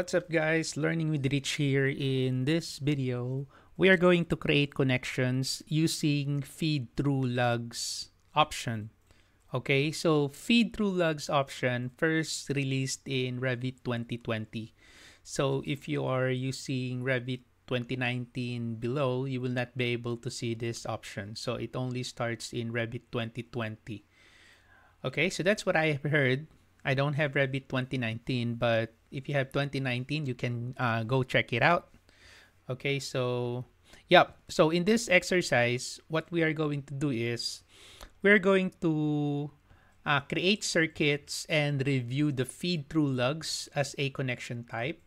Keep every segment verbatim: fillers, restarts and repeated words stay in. What's up guys, Learning with Rich here. In this video, we are going to create connections using feed through lugs option. Okay, so feed through lugs option first released in Revit twenty twenty. So if you are using Revit twenty nineteen below, you will not be able to see this option. So it only starts in Revit twenty twenty. Okay, so that's what I have heard. I don't have Revit twenty nineteen, but if you have twenty nineteen, you can uh, go check it out. Okay, so yeah. So in this exercise, what we are going to do is we're going to uh, create circuits and review the feed-through lugs as a connection type.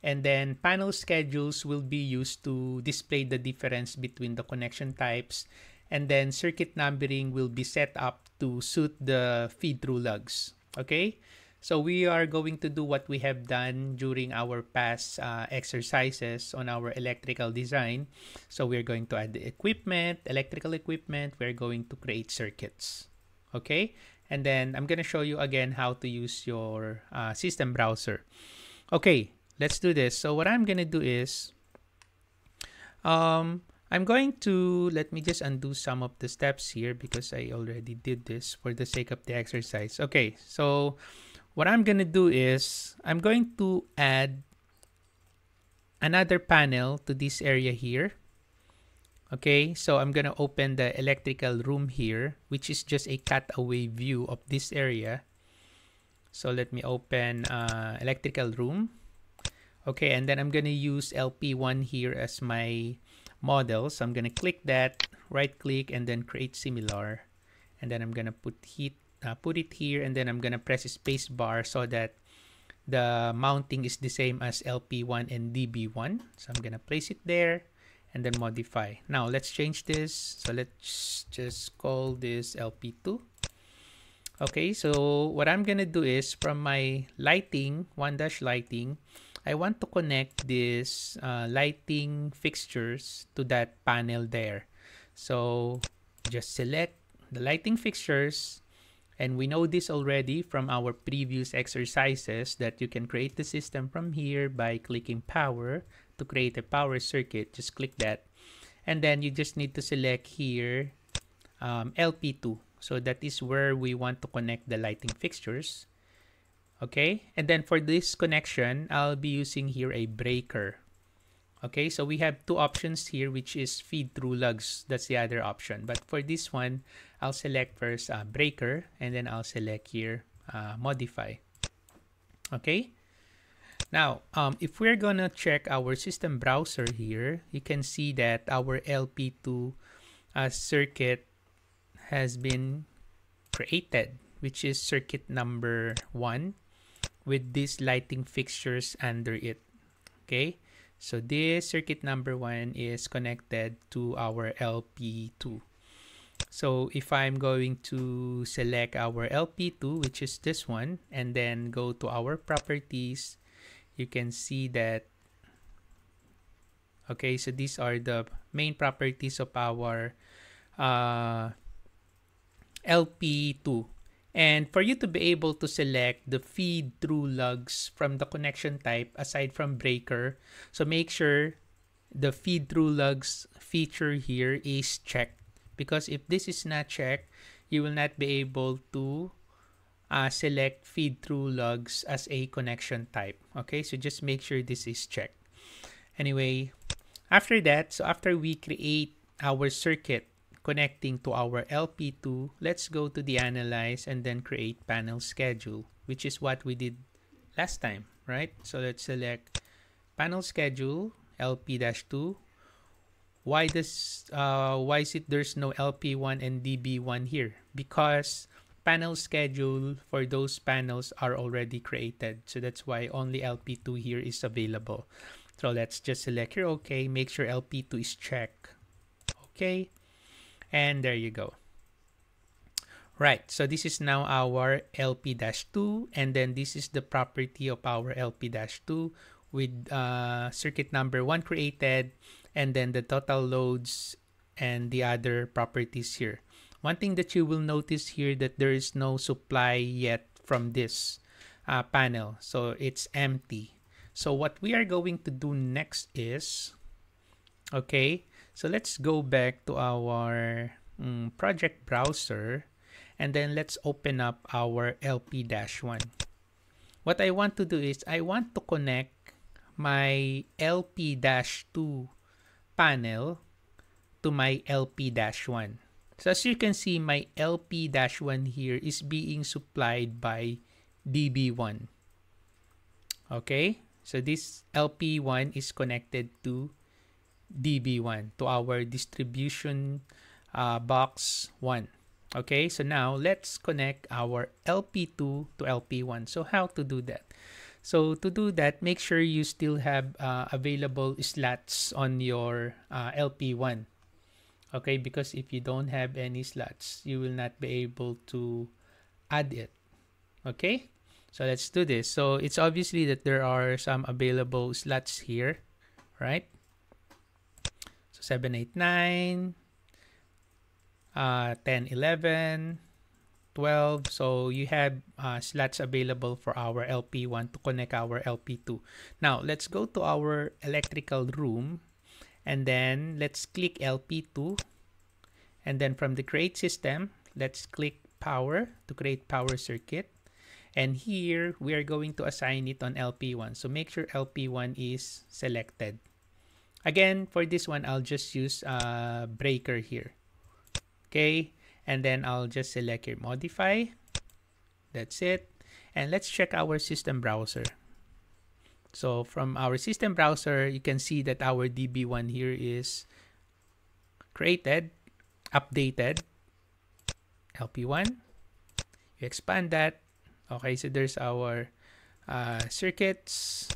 And then panel schedules will be used to display the difference between the connection types. And then circuit numbering will be set up to suit the feed-through lugs. Okay, so we are going to do what we have done during our past uh, exercises on our electrical design. So we're going to add the equipment, electrical equipment. We're going to create circuits. Okay, and then I'm going to show you again how to use your uh, system browser. Okay, let's do this. So what I'm going to do is um, I'm going to, let me just undo some of the steps here because I already did this for the sake of the exercise. Okay, so what I'm going to do is I'm going to add another panel to this area here. Okay, so I'm going to open the electrical room here, which is just a cutaway view of this area. So let me open uh, electrical room. Okay, and then I'm going to use L P one here as my model. So I'm going to click that, right click, and then create similar. And then I'm going to put heat, uh, put it here, and then I'm going to press space bar so that the mounting is the same as L P one and D B one. So I'm going to place it there and then modify. Now let's change this. So let's just call this L P two. Okay, so what I'm going to do is from my lighting, one dash lighting, I want to connect these uh, lighting fixtures to that panel there. So just select the lighting fixtures. And we know this already from our previous exercises that you can create the system from here by clicking power to create a power circuit. Just click that. And then you just need to select here um, L P two. So that is where we want to connect the lighting fixtures. Okay, and then for this connection, I'll be using here a breaker. Okay, so we have two options here, which is feed through lugs. That's the other option. But for this one, I'll select first uh, breaker, and then I'll select here uh, modify. Okay, now um, if we're gonna check our system browser here, you can see that our L P two uh, circuit has been created, which is circuit number one. With these lighting fixtures under it. Okay, so this circuit number one is connected to our L P two. So if I'm going to select our L P two, which is this one, and then go to our properties, you can see that, okay, so these are the main properties of our uh, L P two. And for you to be able to select the feed through lugs from the connection type aside from breaker, so make sure the feed through lugs feature here is checked, because if this is not checked, you will not be able to uh, select feed through lugs as a connection type. Okay, so just make sure this is checked. Anyway, after that, so after we create our circuit connecting to our L P two, let's go to the Analyze and then create panel schedule, which is what we did last time, right? So let's select panel schedule, L P two. Why does uh, why is it there's no L P one and D B one here? Because panel schedule for those panels are already created. So that's why only L P two here is available. So let's just select here, okay, make sure L P two is checked. Okay. And there you go. Right, so this is now our L P two, and then this is the property of our L P two with uh, circuit number one created, and then the total loads and the other properties here. One thing that you will notice here that there is no supply yet from this uh, panel, so it's empty. So what we are going to do next is, okay, so let's go back to our um, project browser, and then let's open up our L P one. What I want to do is I want to connect my L P two panel to my L P one. So as you can see, my L P one here is being supplied by D B one. Okay, so this L P one is connected to D B one, to our distribution uh, box one. Okay, so now let's connect our L P two to L P one. So how to do that? So to do that, make sure you still have uh, available slots on your uh, L P one. Okay, because if you don't have any slots, you will not be able to add it. Okay, so let's do this. So it's obviously that there are some available slots here, right? So seven, eight, nine, uh, ten, eleven, twelve. So you have uh, slots available for our L P one to connect our L P two. Now let's go to our electrical room. And then let's click L P two, and then from the create system, let's click power to create power circuit. And here we are going to assign it on L P one. So make sure L P one is selected. Again, for this one, I'll just use a uh, breaker here. Okay, and then I'll just select here modify. That's it. And let's check our system browser. So from our system browser, you can see that our D B one here is created, updated, L P one. You expand that. Okay, so there's our uh, circuits.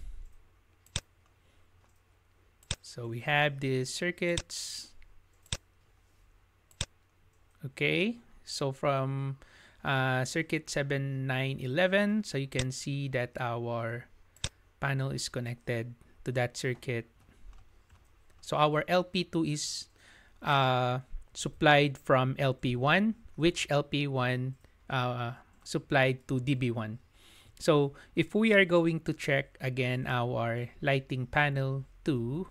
So we have these circuits. Okay, so from uh, circuit seven, nine, eleven, so you can see that our panel is connected to that circuit. So our L P two is uh, supplied from L P one, which L P one uh, supplied to D B one. So if we are going to check again our lighting panel two,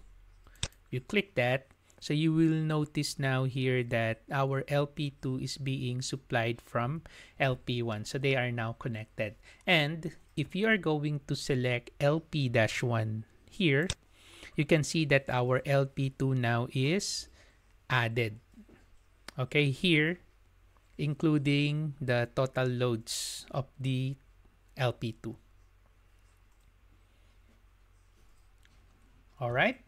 you click that. So you will notice now here that our L P two is being supplied from L P one. So they are now connected. And if you are going to select L P one here, you can see that our L P two now is added. Okay, here, including the total loads of the L P two. All right.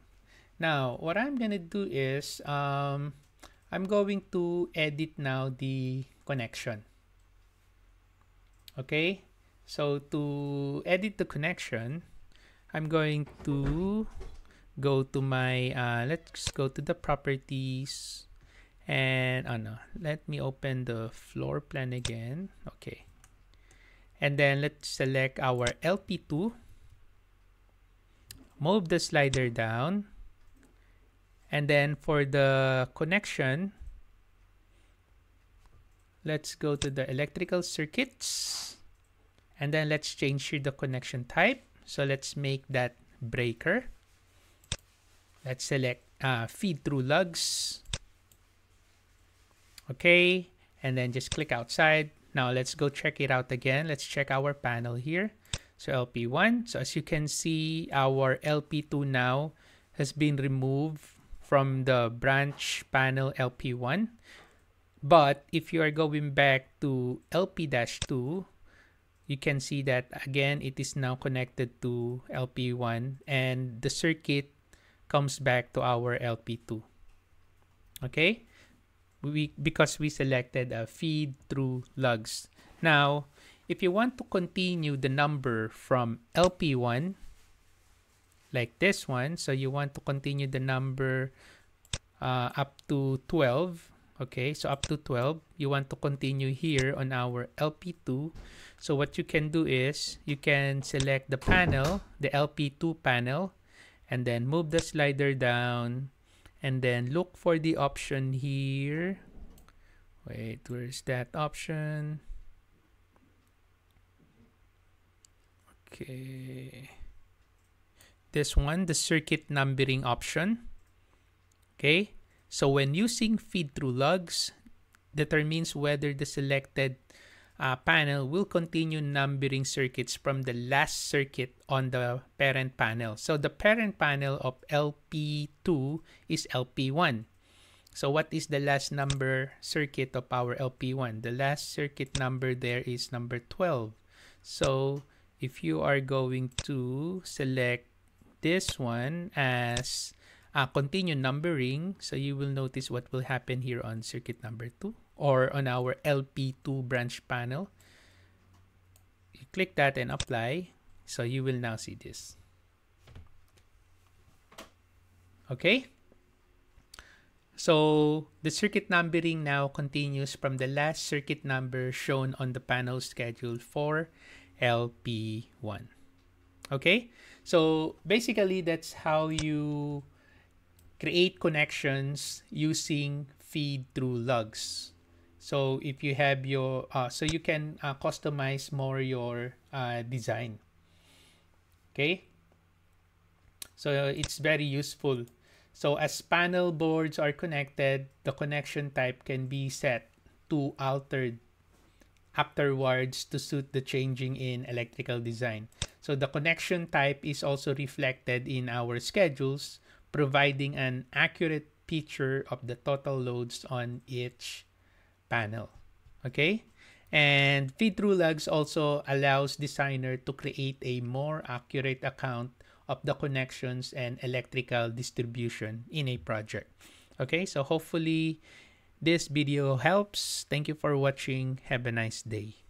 Now, what I'm going to do is um, I'm going to edit now the connection. Okay. So to edit the connection, I'm going to go to my, uh, let's go to the properties and, oh no, let me open the floor plan again. Okay. And then let's select our L P two, move the slider down. And then for the connection, let's go to the electrical circuits. And then let's change here the connection type. So let's make that breaker. Let's select uh, feed through lugs. Okay, and then just click outside. Now let's go check it out again. Let's check our panel here. So L P one, so as you can see, our L P two now has been removed from the branch panel L P one. But if you are going back to L P two, you can see that again, it is now connected to L P one and the circuit comes back to our L P two. Okay, we, because we selected a feed through lugs. Now, if you want to continue the number from L P one, like this one, so you want to continue the number uh, up to twelve. Okay, so up to twelve, you want to continue here on our L P two. So what you can do is you can select the panel, the L P two panel, and then move the slider down and then look for the option here. Wait, where's that option? Okay. this one, the circuit numbering option. Okay, so when using feed-through lugs, determines whether the selected uh, panel will continue numbering circuits from the last circuit on the parent panel. So the parent panel of L P two is L P one. So what is the last number circuit of our L P one? The last circuit number there is number twelve. So if you are going to select this one as Uh, continue numbering, so you will notice what will happen here on circuit number two or on our L P two branch panel. You click that and apply, so you will now see this. Okay, so the circuit numbering now continues from the last circuit number shown on the panel schedule for L P one. Okay, so basically that's how you create connections using feed-through lugs. So if you have your, uh, so you can uh, customize more your uh, design. Okay. So it's very useful. So as panel boards are connected, the connection type can be set to altered afterwards to suit the changing in electrical design. So the connection type is also reflected in our schedules, providing an accurate picture of the total loads on each panel. Okay, and feed-through lugs also allows designer to create a more accurate account of the connections and electrical distribution in a project. Okay, so hopefully this video helps. Thank you for watching. Have a nice day.